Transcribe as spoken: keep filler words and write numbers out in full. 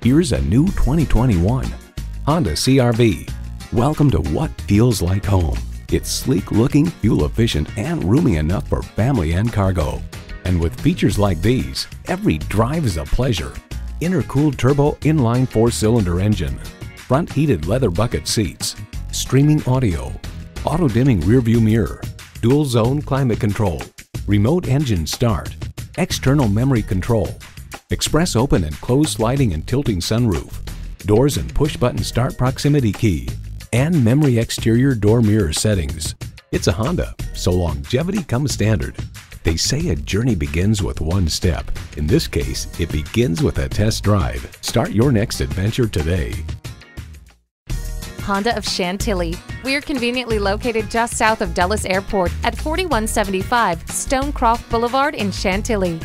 Here's a new twenty twenty-one Honda C R V. Welcome to what feels like home. It's sleek looking, fuel efficient, and roomy enough for family and cargo. And with features like these, every drive is a pleasure. Intercooled turbo inline four-cylinder engine, front heated leather bucket seats, streaming audio, auto-dimming rearview mirror, dual zone climate control, remote engine start, external memory control, express open and closed sliding and tilting sunroof, doors and push-button start proximity key, and memory exterior door mirror settings. It's a Honda, so longevity comes standard. They say a journey begins with one step. In this case, it begins with a test drive. Start your next adventure today. Honda of Chantilly. We're conveniently located just south of Dulles Airport at forty-one seventy-five Stonecroft Boulevard in Chantilly.